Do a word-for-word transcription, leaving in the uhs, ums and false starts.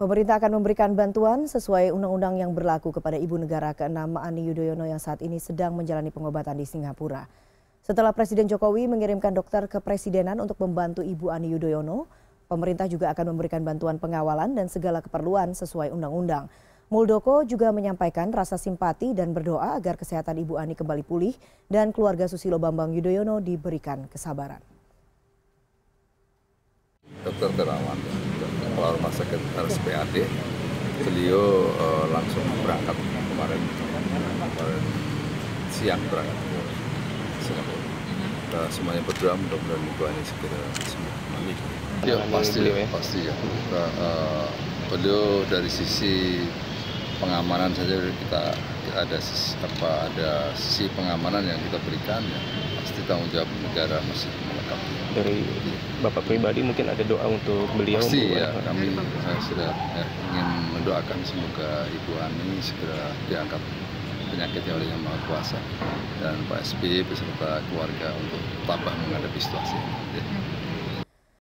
Pemerintah akan memberikan bantuan sesuai undang-undang yang berlaku kepada ibu negara keenam Ani Yudhoyono yang saat ini sedang menjalani pengobatan di Singapura. Setelah Presiden Jokowi mengirimkan dokter kepresidenan untuk membantu ibu Ani Yudhoyono, pemerintah juga akan memberikan bantuan pengawalan dan segala keperluan sesuai undang-undang. Moeldoko juga menyampaikan rasa simpati dan berdoa agar kesehatan ibu Ani kembali pulih dan keluarga Susilo Bambang Yudhoyono diberikan kesabaran. Dokter terawan kepala rumah sakit R S P A D, beliau uh, langsung berangkat kemarin, kemarin siang berangkat ke Singapura. Nah, semuanya berdoa mudah-mudahan ibu Ani segera sembuh. Ya pasti, pasti ya. Kita, uh, beliau dari sisi pengamanan saja kita ada sisi, apa ada sisi pengamanan yang kita berikan ya. Pasti tanggung jawab negara masih melekat. Dari Bapak pribadi mungkin ada doa untuk beliau? Pasti ya, kami saya sudah ya, ingin mendoakan semoga ibu Ani segera diangkat penyakitnya oleh Yang Maha Kuasa dan Pak S B beserta keluarga untuk tabah menghadapi situasi ini.